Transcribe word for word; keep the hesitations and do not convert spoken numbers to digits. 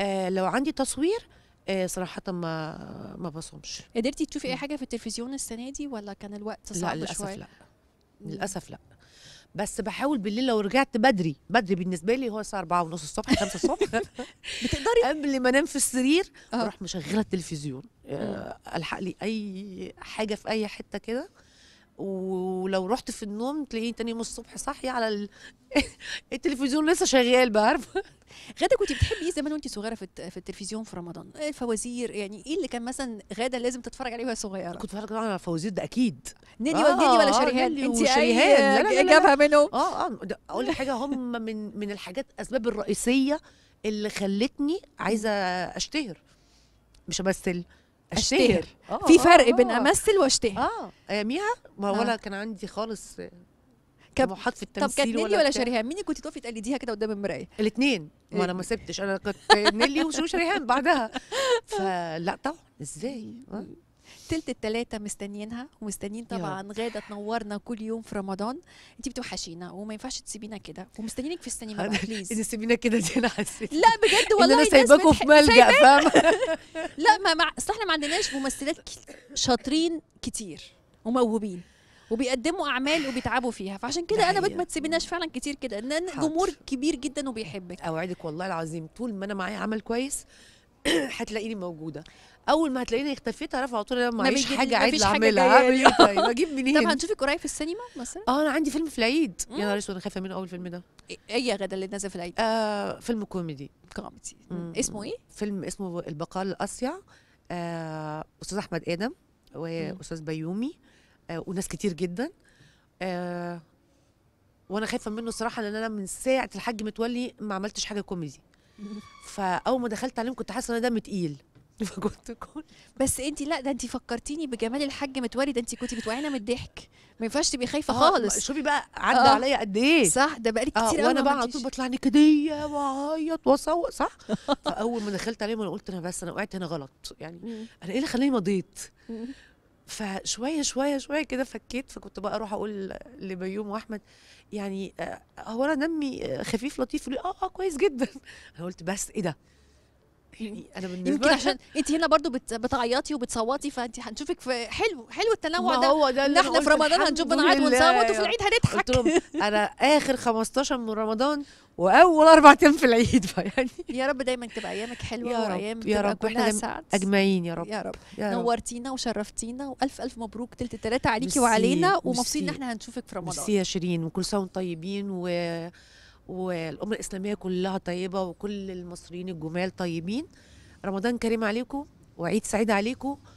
آه لو عندي تصوير آه صراحة ما ما بصومش. قدرتي تشوفي اي حاجة في التلفزيون السنة دي ولا كان الوقت صعب؟ لا للأسف شوي. لا للأسف لا، بس بحاول بالليل لو رجعت بدري بدري بالنسبه لي هو الساعه أربعة وثلاثين الصبح خمسة الصبح بتقدري قبل ما انام في السرير اروح مشغله التلفزيون الحق لي اي حاجه في اي حته كده، ولو رحت في النوم تلاقيني تاني يوم الصبح صاحيه على ال... التلفزيون لسه شغال. بعرفه غادة كنت بتحبي ايه زمان وانت صغيره في التلفزيون في رمضان؟ الفوازير يعني ايه اللي كان مثلا غادة لازم تتفرج عليه وهي صغيره؟ كنت بتفرج طبعا على الفوازير ده اكيد. نيللي آه نيللي ولا شيريهان؟ آه انت شيريهان اللي جابها منهم. اه اه اقول لك حاجه، هم من من الحاجات الاسباب الرئيسيه اللي خلتني عايزه اشتهر مش امثل. اشتهر آه في فرق آه بين امثل واشتهر. اه اياميها ما ولا آه. كان عندي خالص طموحات في التمثيل. طب كانت نيللي ولا شيريهان مين كنت تقفي تقلديها كده قدام المرايه؟ الاثنين وانا ما سبتش، انا كنت نيللي وشيريهان بعدها. فلا طبعا ازاي تلت التلاتة مستنيينها ومستنيين طبعا غادة تنورنا كل يوم في رمضان. انت بتوحشينا وما ينفعش تسيبينا كده ومستنيينك في السينما بقى بليز. ان سيبينا كده دي انا حسيت لا بجد والله إن انا سايباكم في ملجأ فاهمة. لا ما مع... اصل احنا ما عندناش ممثلات شاطرين كتير وموهوبين وبيقدموا اعمال وبيتعبوا فيها، فعشان كده انا بقيت ما تسيبيناش فعلا كتير كده، ان جمهور كبير جدا وبيحبك. اوعدك والله العظيم طول ما انا معايا عمل كويس هتلاقيني موجوده. اول ما هتلاقيني اختفيت اعرف على طول انا معيش حاجه عايزه اعملها. اعمل ايه طيب؟ اجيب منين؟ طب هنشوفك قريب في السينما مثلا؟ اه انا عندي فيلم في العيد. يا نهار اسود انا خايفه منه. اول فيلم ده ايه يا غادة اللي نازل في العيد؟ آه فيلم كوميدي. كوميدي اسمه ايه؟ فيلم اسمه البقال الأصيع. آه استاذ احمد آدم واستاذ بيومي آه وناس كتير جدا. آه وانا خايفه منه الصراحه، لان انا من ساعه الحاج متولي ما عملتش حاجه كوميدي. فاول ما دخلت عليهم كنت حاسه ان دمي تقيل فكنت كل بس انت لا ده انت فكرتيني بجمال الحاج متولي، ده انت كنت بتوعينا من الضحك، ما ينفعش تبقي خايفه خالص. شوفي بقى عدى آه. عليا قد ايه صح، ده بقالي كتير قوي آه. وانا بقى على طول بطلع نكديه واعيط واسوق صح. فاول ما دخلت عليهم انا قلت انا بس انا وقعت هنا غلط، يعني انا ايه اللي خلاني مضيت؟ فشويه شويه شويه كده فكيت. فكنت بقى اروح اقول لبيوم واحمد يعني آه هو انا دمي خفيف لطيف؟ يقول لي اه اه كويس جدا. انا قلت بس ايه ده؟ يعني انا بالنسبه يمكن عشان انت هنا برضو بتعيطي وبتصوتي، فانت هنشوفك في حلو حلو التنوع ده. هو ده اللي احنا في رمضان هنشوف بنعيط ونصوت وفي العيد هنضحك. قلت لهم انا اخر خمستاشر من رمضان واول اربع ايام في العيد فيعني يا رب دايما تبقى ايامك حلوه يا رب وايام يا رب كلها سعد اجمعين يا رب يا رب, رب. نورتينا وشرفتينا والف الف مبروك تلت التلاتة عليكي وعلينا، ومبسوطين ان احنا هنشوفك في رمضان. ميرسي يا شيرين وكل سنه وانتم طيبين و والأمة الإسلامية كلها طيبة وكل المصريين الجمال طيبين. رمضان كريم عليكم وعيد سعيد عليكم